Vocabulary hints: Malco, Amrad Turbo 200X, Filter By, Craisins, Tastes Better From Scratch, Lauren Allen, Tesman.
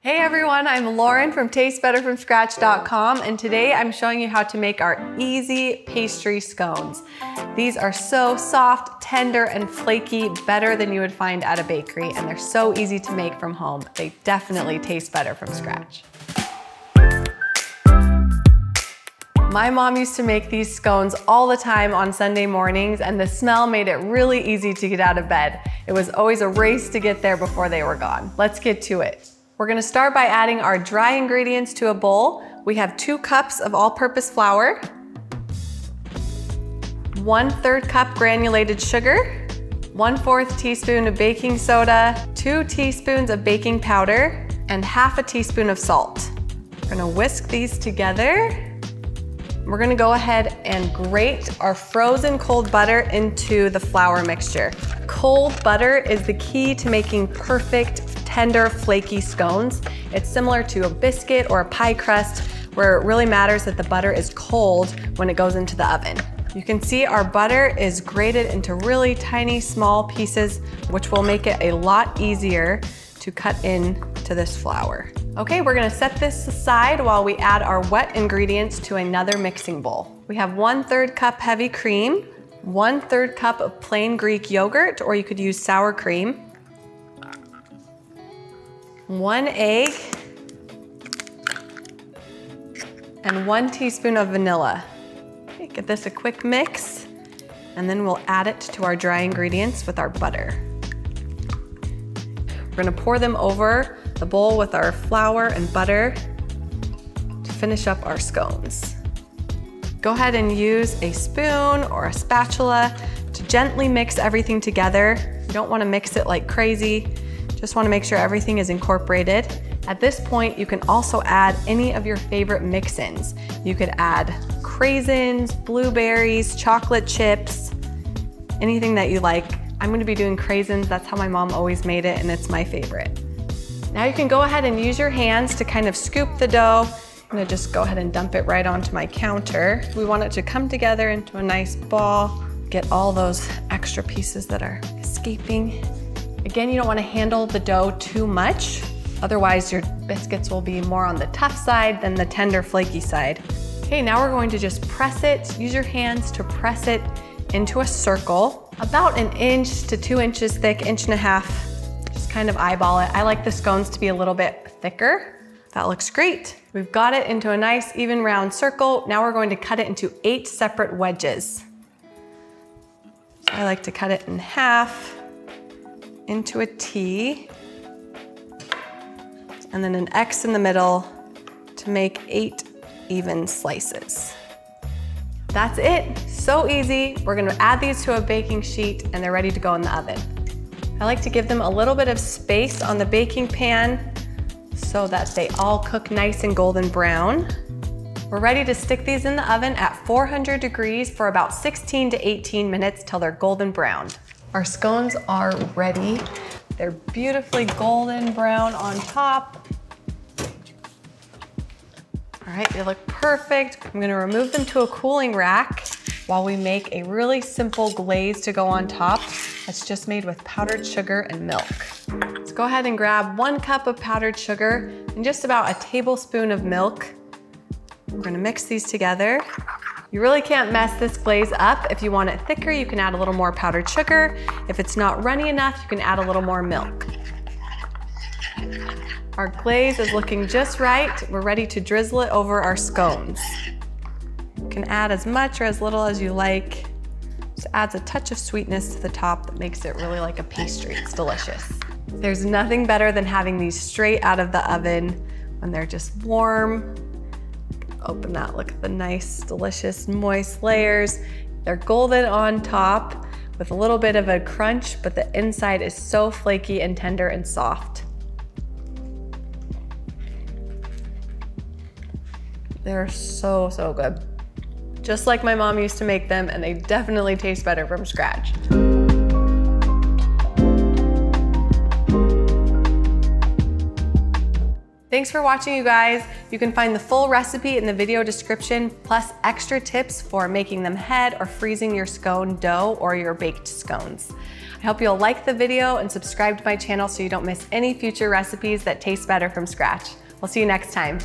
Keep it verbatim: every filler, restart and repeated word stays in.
Hey everyone, I'm Lauren from tastes better from scratch dot com, and today I'm showing you how to make our easy pastry scones. These are so soft, tender, and flaky, better than you would find at a bakery, and they're so easy to make from home. They definitely taste better from scratch. My mom used to make these scones all the time on Sunday mornings, and the smell made it really easy to get out of bed. It was always a race to get there before they were gone. Let's get to it. We're gonna start by adding our dry ingredients to a bowl. We have two cups of all-purpose flour, one-third cup granulated sugar, one-fourth teaspoon of baking soda, two teaspoons of baking powder, and half a teaspoon of salt. We're gonna whisk these together. We're gonna go ahead and grate our frozen cold butter into the flour mixture. Cold butter is the key to making perfect, tender, flaky scones. It's similar to a biscuit or a pie crust, where it really matters that the butter is cold when it goes into the oven. You can see our butter is grated into really tiny, small pieces, which will make it a lot easier to cut into this flour. Okay, we're gonna set this aside while we add our wet ingredients to another mixing bowl. We have one-third cup heavy cream, one-third cup of plain Greek yogurt, or you could use sour cream, one egg, and one teaspoon of vanilla. Okay, give this a quick mix, and then we'll add it to our dry ingredients with our butter. We're gonna pour them over the bowl with our flour and butter to finish up our scones. Go ahead and use a spoon or a spatula to gently mix everything together. You don't wanna mix it like crazy. Just wanna make sure everything is incorporated. At this point, you can also add any of your favorite mix-ins. You could add Craisins, blueberries, chocolate chips, anything that you like. I'm gonna be doing Craisins. That's how my mom always made it, and it's my favorite. Now you can go ahead and use your hands to kind of scoop the dough. I'm gonna just go ahead and dump it right onto my counter. We want it to come together into a nice ball. Get all those extra pieces that are escaping. Again, you don't wanna handle the dough too much. Otherwise, your biscuits will be more on the tough side than the tender, flaky side. Okay, now we're going to just press it. Use your hands to press it into a circle. About an inch to two inches thick, inch and a half. Just kind of eyeball it. I like the scones to be a little bit thicker. That looks great. We've got it into a nice even round circle. Now we're going to cut it into eight separate wedges. So I like to cut it in half into a T, and then an X in the middle to make eight even slices. That's it, so easy. We're gonna add these to a baking sheet and they're ready to go in the oven. I like to give them a little bit of space on the baking pan so that they all cook nice and golden brown. We're ready to stick these in the oven at four hundred degrees for about sixteen to eighteen minutes till they're golden brown. Our scones are ready. They're beautifully golden brown on top. All right, they look perfect. I'm gonna remove them to a cooling rack while we make a really simple glaze to go on top. That's just made with powdered sugar and milk. Let's go ahead and grab one cup of powdered sugar and just about a tablespoon of milk. We're gonna mix these together. You really can't mess this glaze up. If you want it thicker, you can add a little more powdered sugar. If it's not runny enough, you can add a little more milk. Our glaze is looking just right. We're ready to drizzle it over our scones. You can add as much or as little as you like. Just adds a touch of sweetness to the top that makes it really like a pastry. It's delicious. There's nothing better than having these straight out of the oven when they're just warm. Open that, look at the nice, delicious, moist layers. They're golden on top with a little bit of a crunch, but the inside is so flaky and tender and soft. They're so, so good. Just like my mom used to make them, and they definitely taste better from scratch. Thanks for watching, you guys. You can find the full recipe in the video description, plus extra tips for making them head or freezing your scone dough or your baked scones. I hope you'll like the video and subscribe to my channel so you don't miss any future recipes that taste better from scratch. We'll see you next time.